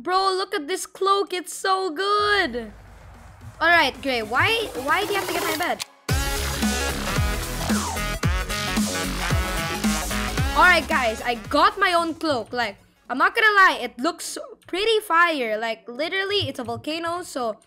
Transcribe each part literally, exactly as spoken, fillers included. Bro, look at this cloak. It's so good. All right, Gray. Why? Why do you have to get my bed? All right, guys. I got my own cloak. Like, I'm not gonna lie. It looks pretty fire. Like, literally, it's a volcano, so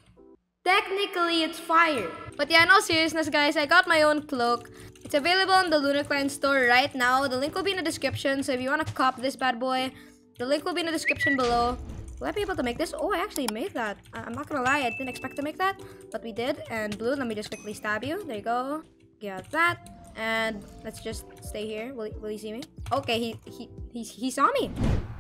technically, it's fire. But yeah, in all seriousness, guys, I got my own cloak. It's available on the Lunar Client Store right now. The link will be in the description. So if you want to cop this bad boy, the link will be in the description below. Will I be able to make this? Oh, I actually made that. I I'm not gonna lie, I didn't expect to make that, but we did. And Blue, let me just quickly stab you. There you go. Get that. And let's just stay here. Will he, will he see me? Okay, he he he he saw me.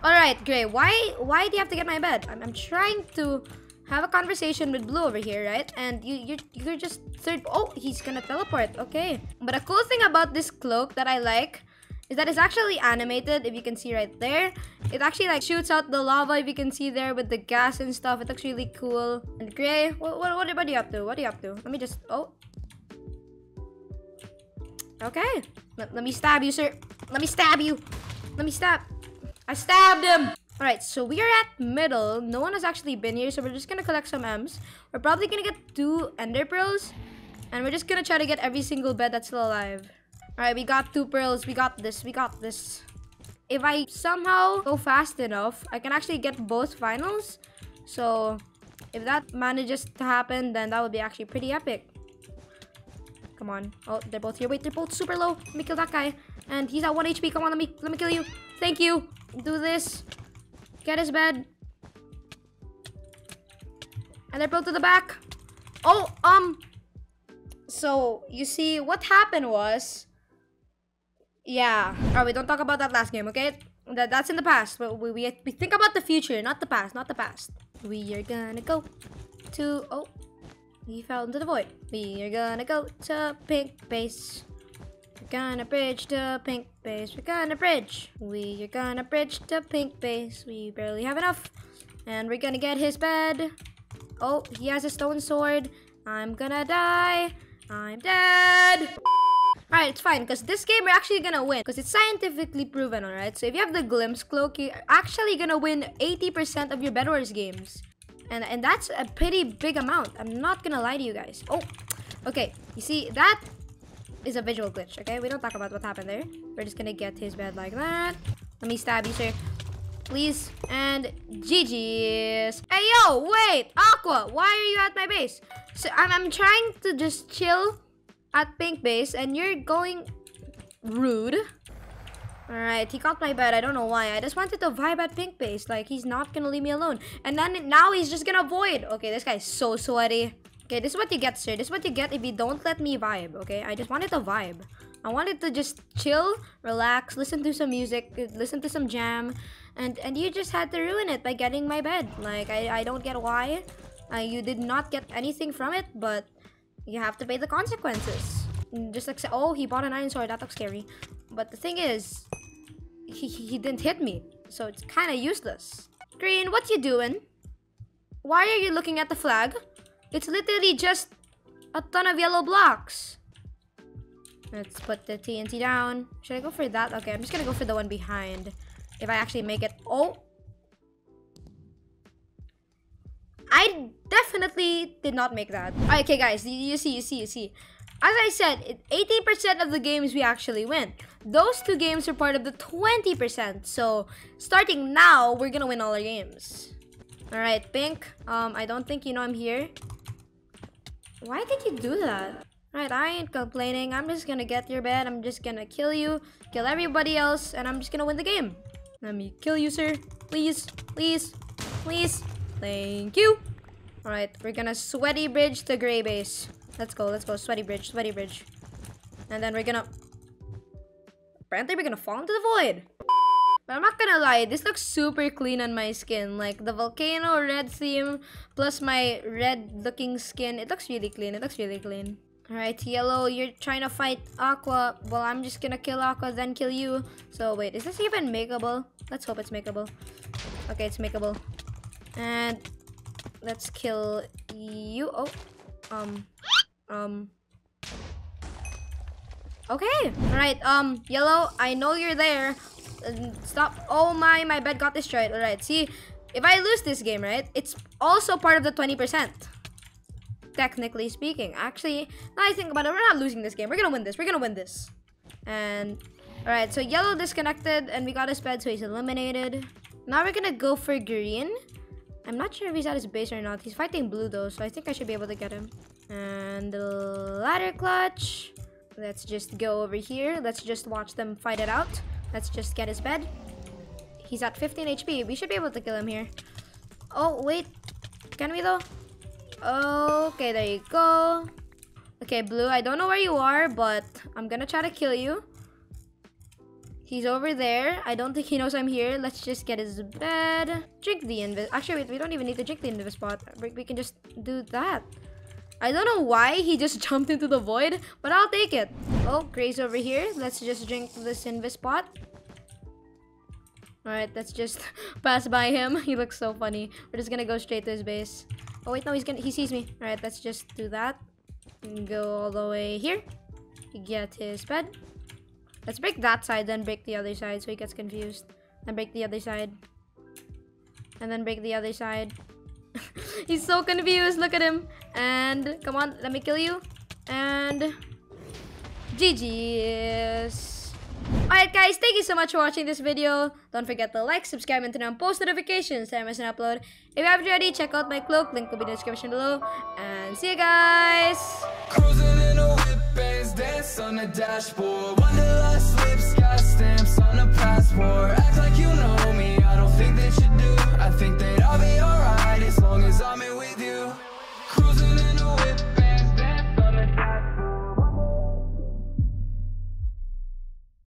All right, Gray. Why why do you have to get my bed? I'm I'm trying to have a conversation with Blue over here, right? And you, you're, you're just third... Oh, he's gonna teleport. Okay. But a cool thing about this cloak that I like is that it's actually animated, if you can see right there. It actually, like, shoots out the lava, if you can see there, with the gas and stuff. It looks really cool. And Gray, what, what, what are you up to? What are you up to? Let me just... Oh. Okay. Let, let me stab you, sir. Let me stab you. Let me stab. I stabbed him. Alright, so we are at middle. No one has actually been here, so we're just gonna collect some M's. We're probably gonna get two Ender Pearls, and we're just gonna try to get every single bed that's still alive. Alright, we got two pearls. We got this. We got this. If I somehow go fast enough, I can actually get both finals. So, if that manages to happen, then that would be actually pretty epic. Come on. Oh, they're both here. Wait, they're both super low. Let me kill that guy. And he's at one H P. Come on, let me, let me kill you. Thank you. Do this. Get his bed. And they're both to the back. Oh, um. So, you see, what happened was... Yeah. Alright, we don't talk about that last game, okay? That, that's in the past. We, we, we think about the future, not the past, not the past. We are gonna go to... Oh, he fell into the void. We are gonna go to pink base. We're gonna bridge to pink base. We're gonna bridge. We are gonna bridge to pink base. We barely have enough. And we're gonna get his bed. Oh, he has a stone sword. I'm gonna die. I'm dead. Alright, it's fine. Because this game, we're actually gonna win. Because it's scientifically proven, alright? So if you have the Glimpse Cloak, you're actually gonna win eighty percent of your Bed Wars games. And, and that's a pretty big amount. I'm not gonna lie to you guys. Oh, okay. You see, that... is a visual glitch, okay? We don't talk about what happened there. We're just gonna get his bed like that. Let me stab you, sir. Please. And G G's. Hey, yo, wait, Aqua, why are you at my base? So I'm, I'm trying to just chill at pink base, and you're going rude. All right, he caught my bed. I don't know why. I just wanted to vibe at pink base. Like, he's not gonna leave me alone. And then now he's just gonna void. Okay, this guy's so sweaty. Okay, this is what you get, sir. This is what you get if you don't let me vibe, okay? I just wanted to vibe. I wanted to just chill, relax, listen to some music, listen to some jam. And and you just had to ruin it by getting my bed. Like, I, I don't get why. Uh, you did not get anything from it, but you have to pay the consequences. Just like, oh, he bought an iron sword. That looks scary. But the thing is, he, he didn't hit me. So it's kind of useless. Green, what you doing? Why are you looking at the flag? It's literally just a ton of yellow blocks. Let's put the T N T down. Should I go for that? Okay, I'm just gonna go for the one behind. If I actually make it. Oh! I definitely did not make that. Okay, guys, you, you see, you see, you see. As I said, eighty percent of the games we actually win. Those two games are part of the twenty percent. So, starting now, we're gonna win all our games. Alright, Pink. Um, I don't think you know I'm here. Why did you do that? Alright, I ain't complaining. I'm just gonna get your bed. I'm just gonna kill you, kill everybody else, and I'm just gonna win the game. Let me kill you, sir. Please, please, please. Thank you. Alright, we're gonna sweaty bridge to gray base. Let's go, let's go. Sweaty bridge, sweaty bridge. And then we're gonna... Apparently, we're gonna fall into the void. But I'm not gonna lie, this looks super clean on my skin. Like, the volcano red theme plus my red-looking skin. It looks really clean. It looks really clean. Alright, Yellow, you're trying to fight Aqua. Well, I'm just gonna kill Aqua, then kill you. So, wait, is this even makeable? Let's hope it's makeable. Okay, it's makeable. And let's kill you. Oh, um, um... Okay. Alright, um, Yellow, I know you're there. Stop. Oh my, my bed got destroyed. Alright, see, If I lose this game, right, it's also part of the twenty percent. Technically speaking. Actually, now I think about it, we're not losing this game. We're gonna win this. We're gonna win this. And, alright, so yellow disconnected, and we got his bed, so he's eliminated. Now we're gonna go for green. I'm not sure if he's at his base or not. He's fighting blue, though, so I think I should be able to get him. And the ladder clutch. Let's just go over here. Let's just watch them fight it out. Let's just get his bed. He's at fifteen H P. We should be able to kill him here. Oh, wait. Can we, though? Okay, there you go. Okay, blue, I don't know where you are, but I'm gonna try to kill you. He's over there. I don't think he knows I'm here. Let's just get his bed. Drink the invis. Actually, wait, we don't even need to drink the invis pot. We can just do that. I don't know why he just jumped into the void, but I'll take it. Oh, Gray's over here. Let's just drink this invis pot. Alright, let's just pass by him. He looks so funny. We're just gonna go straight to his base. Oh, wait, no, he's gonna, he sees me. Alright, let's just do that. And go all the way here. Get his bed. Let's break that side, then break the other side so he gets confused. Then break the other side. And then break the other side. He's so confused. Look at him. And come on, let me kill you. And G G's. Alright guys, thank you so much for watching this video. Don't forget to like, subscribe, and turn on post notifications to miss an upload. If you haven't already, check out my cloak. Link will be in the description below. And see you guys! Cruising in a whip, bands, dance on the dashboard. Wanderlust.